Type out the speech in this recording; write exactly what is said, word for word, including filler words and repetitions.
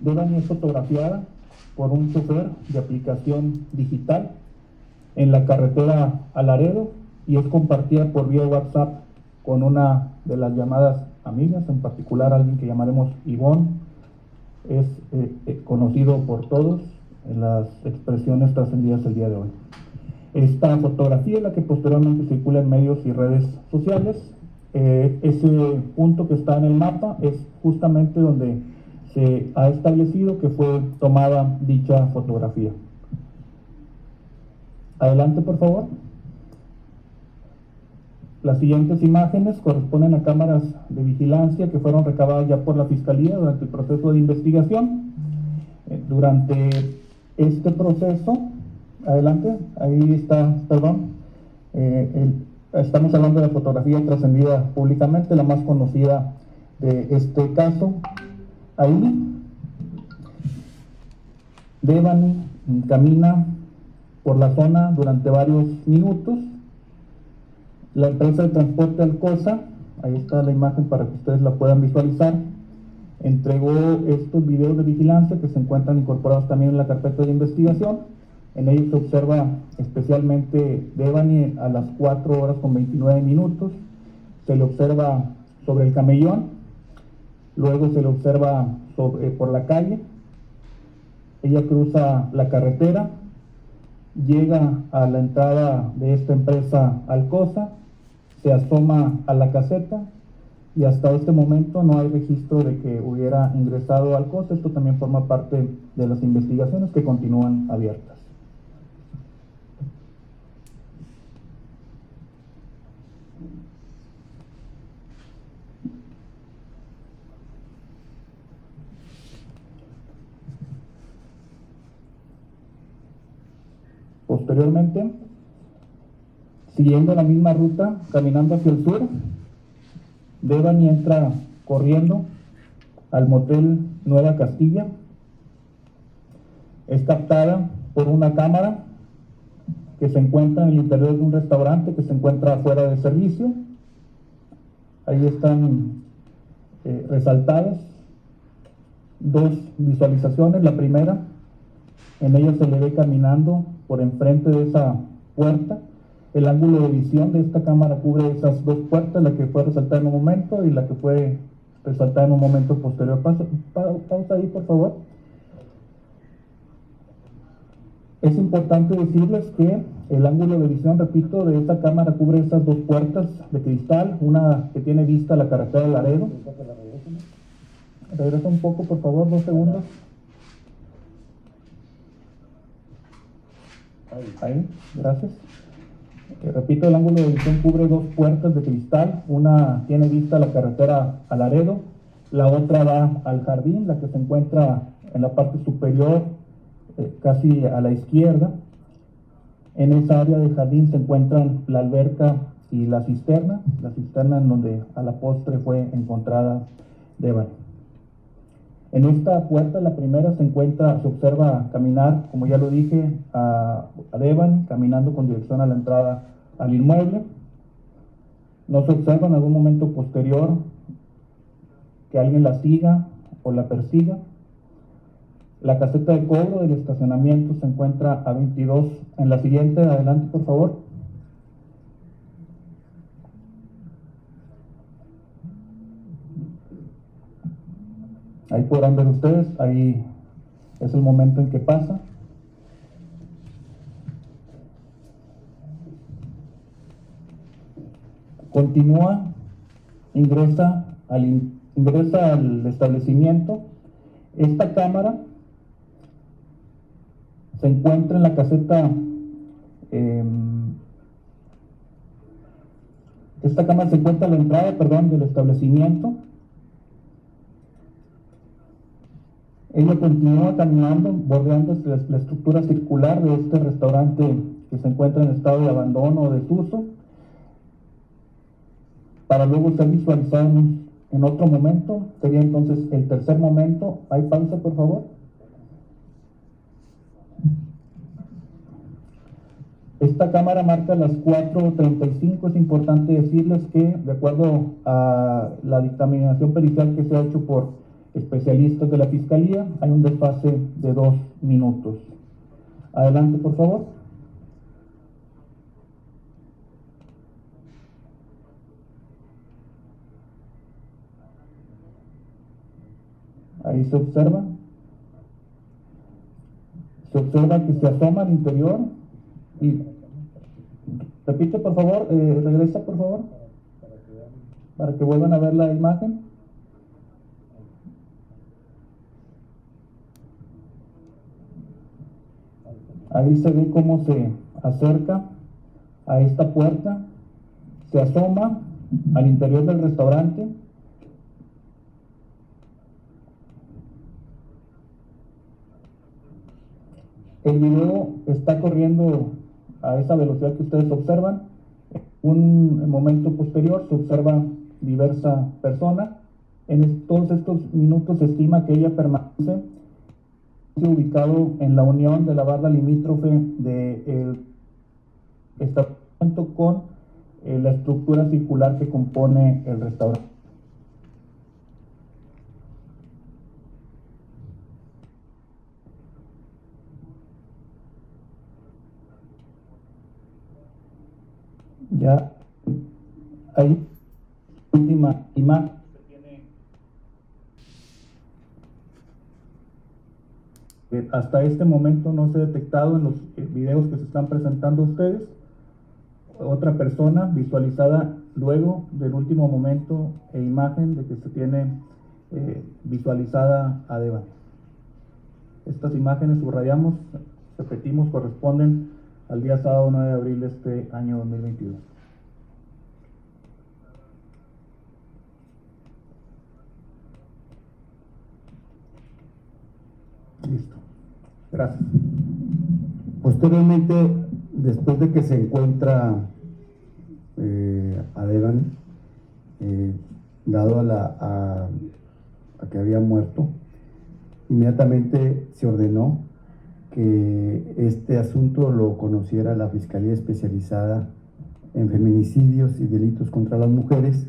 Debanhi es fotografiada por un chofer de aplicación digital en la carretera a Laredo y es compartida por vía WhatsApp con una de las llamadas amigas, en particular alguien que llamaremos Ivonne. Es eh, conocido por todos en las expresiones trascendidas el día de hoy. Esta fotografía es la que posteriormente circula en medios y redes sociales. Eh, ese punto que está en el mapa es justamente donde se ha establecido que fue tomada dicha fotografía. Adelante, por favor. Las siguientes imágenes corresponden a cámaras de vigilancia que fueron recabadas ya por la Fiscalía durante el proceso de investigación. Eh, durante este proceso, adelante, ahí está, perdón, eh, el, estamos hablando de la fotografía trascendida públicamente, la más conocida de este caso. Ahí, Debanhi camina por la zona durante varios minutos. La empresa de transporte Alcosa, ahí está la imagen para que ustedes la puedan visualizar, entregó estos videos de vigilancia que se encuentran incorporados también en la carpeta de investigación. En ellos se observa especialmente Debanhi a las cuatro horas con veintinueve minutos, se le observa sobre el camellón, luego se le observa sobre, por la calle, ella cruza la carretera, llega a la entrada de esta empresa Alcosa, se asoma a la caseta y hasta este momento no hay registro de que hubiera ingresado a Alcosa. Esto también forma parte de las investigaciones que continúan abiertas. Posteriormente, siguiendo la misma ruta, caminando hacia el sur, Debanhi entra corriendo al motel Nueva Castilla. Es captada por una cámara que se encuentra en el interior de un restaurante que se encuentra fuera de servicio. Ahí están eh, resaltadas dos visualizaciones. La primera, en ella se le ve caminando por enfrente de esa puerta. El ángulo de visión de esta cámara cubre esas dos puertas, la que fue resaltada en un momento y la que fue resaltada en un momento posterior. Pausa, pausa ahí, por favor. Es importante decirles que el ángulo de visión, repito, de esta cámara cubre esas dos puertas de cristal, una que tiene vista a la carretera de Laredo. Regresa un poco, por favor, dos segundos. Ahí, gracias. Eh, repito, el ángulo de visión cubre dos puertas de cristal. Una tiene vista a la carretera a Laredo, la otra va al jardín, la que se encuentra en la parte superior, eh, casi a la izquierda. En esa área del jardín se encuentran la alberca y la cisterna, la cisterna en donde a la postre fue encontrada Debanhi. En esta puerta, la primera, se encuentra, se observa caminar, como ya lo dije, a, a Debanhi, caminando con dirección a la entrada al inmueble. No se observa en algún momento posterior que alguien la siga o la persiga. La caseta de cobro del estacionamiento se encuentra a veintidós. En la siguiente, adelante, por favor. Ahí podrán ver ustedes, ahí es el momento en que pasa. Continúa, ingresa al, ingresa al establecimiento. Esta cámara se encuentra en la caseta, eh, esta cámara se encuentra a la entrada, perdón, del establecimiento. Ella continúa caminando, bordeando la estructura circular de este restaurante que se encuentra en estado de abandono o desuso, para luego ser visualizado en otro momento. Sería entonces el tercer momento. ¿Hay pausa, por favor? Esta cámara marca las cuatro treinta y cinco. Es importante decirles que, de acuerdo a la dictaminación pericial que se ha hecho por especialistas de la Fiscalía. Hay un desfase de dos minutos. Adelante, por favor. Ahí se observa. Se observa que se asoma al interior y... Repite, por favor, eh, regresa, por favor, para que vuelvan a ver la imagen. Ahí se ve cómo se acerca a esta puerta, se asoma al interior del restaurante. El video está corriendo a esa velocidad que ustedes observan. Un momento posterior se observa diversa persona. En todos estos minutos se estima que ella permanece ubicado en la unión de la barra limítrofe del establecimiento con eh, la estructura circular que compone el restaurante. Ya ahí última imagen que hasta este momento no se ha detectado en los videos que se están presentando a ustedes. Otra persona visualizada luego del último momento e imagen de que se tiene eh, visualizada a Debanhi. Estas imágenes subrayamos, repetimos, corresponden al día sábado nueve de abril de este año dos mil veintidós. Listo. Gracias. Posteriormente, después de que se encuentra eh, a Debanhi, eh, dado a, la, a, a que había muerto, inmediatamente se ordenó que este asunto lo conociera la Fiscalía Especializada en Feminicidios y Delitos contra las Mujeres.